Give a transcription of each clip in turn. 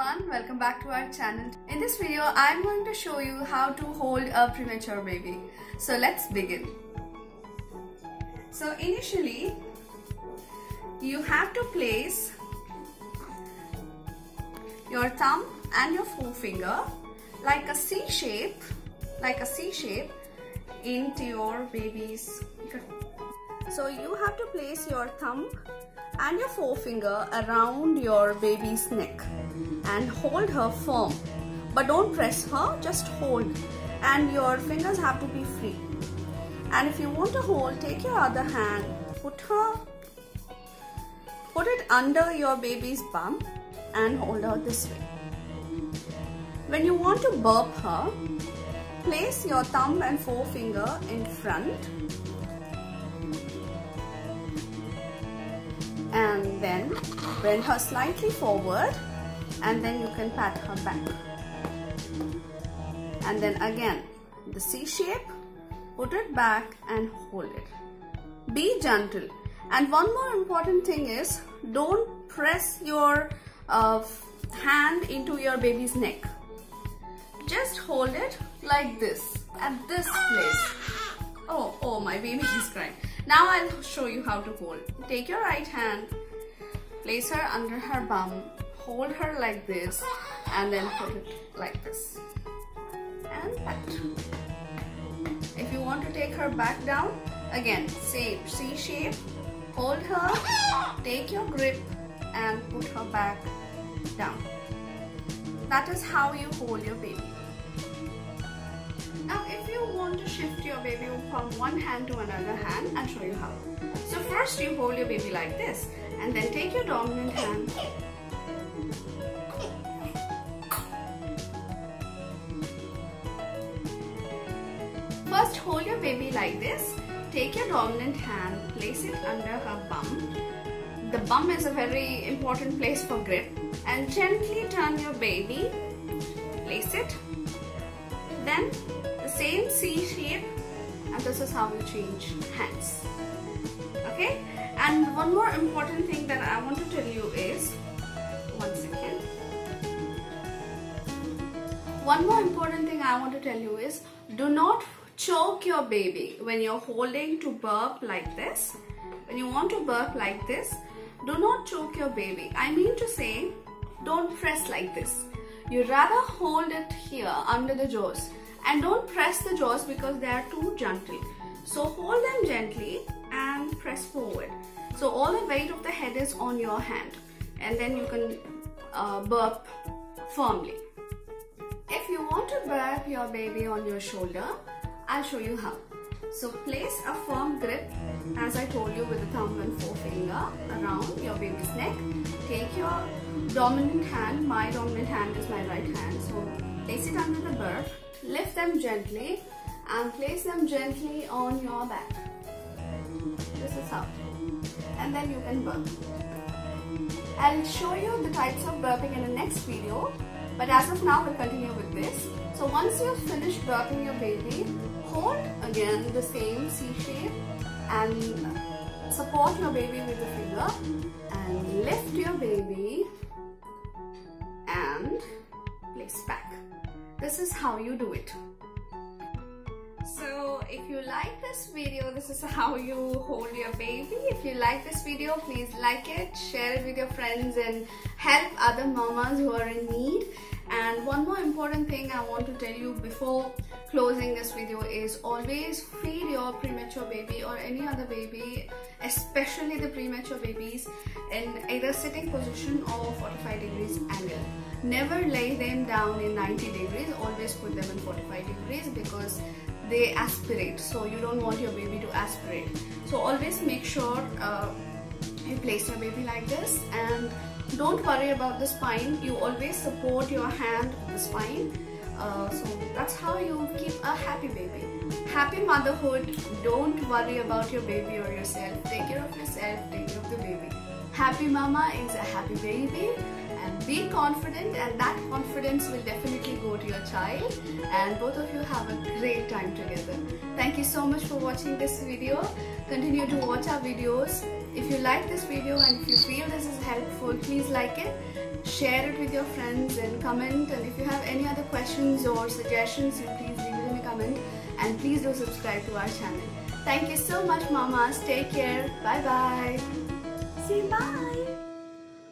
everyone, welcome back to our channel. In this video I'm going to show you how to hold a premature baby. So let's begin. So initially you have to place your thumb and your forefinger like a C shape into your baby's gut. So you have to place your thumb and your forefinger around your baby's neck and hold her firm, but don't press her, just hold, and your fingers have to be free. And if you want to hold, take your other hand, put it under your baby's bum and hold her this way. When you want to burp her, place your thumb and forefinger in front and then bend her slightly forward, and then you can pat her back, and then again the C shape, put it back and hold it. Be gentle. And one more important thing is, don't press your hand into your baby's neck, just hold it like this at this place. Oh, my baby is crying. Now I'll show you how to hold. Take your right hand, place her under her bum, hold her like this, and then put it like this. And pat. If you want to take her back down, again, same C shape, hold her, take your grip and put her back down. That is how you hold your baby. Now if you want to shift your baby from one hand to another hand, I'll show you how. So first you hold your baby like this, and then take your dominant hand place it under her bum. The bum is a very important place for grip, and gently turn your baby, place it, then the same C shape, and this is how you change hands. Okay, and one more important thing that I want to tell you is, do not choke your baby when you're holding to burp like this. When you want to burp like this, do not choke your baby. I mean to say, don't press like this. You rather hold it here under the jaws, and don't press the jaws because they are too gentle. So hold them gently and press forward. So all the weight of the head is on your hand, and then you can burp firmly. If you want to burp your baby on your shoulder, I'll show you how. So place a firm grip, as I told you, with the thumb and forefinger around your baby's neck. Take your dominant hand, my dominant hand is my right hand, so place it under the burp, lift them gently and place them gently on your back. This is how. And then you can burp. I'll show you the types of burping in the next video, but as of now we'll continue with this. So once you've finished burping your baby, hold again the same C shape and support your baby with the finger and lift your baby and place back. This is how you do it. So if you like this video, this is how you hold your baby. If you like this video, please like it, share it with your friends, and help other mamas who are in need. And one more important thing I want to tell you before closing this video is, always feed your premature baby or any other baby, especially the premature babies, in either sitting position or 45 degrees angle. Never lay them down in 90 degrees, always put them in 45 degrees because they aspirate, so you don't want your baby to aspirate. So always make sure you place your baby like this, and don't worry about the spine. You always support your hand on the spine. So that's how you keep a happy baby. Happy motherhood. Don't worry about your baby or yourself. Take care of yourself, take care of the baby. Happy mama is a happy baby. And be confident, and that confidence will definitely go to your child. And both of you have a great time together. Thank you so much for watching this video, Continue to watch our videos. If you like this video and if you feel this is helpful, please like it, share it with your friends and comment. And if you have any other questions or suggestions, please leave it in the comment. And please do subscribe to our channel. Thank you so much, mamas. Take care. Bye bye. Say bye.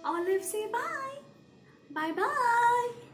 Olive, say bye. Bye bye.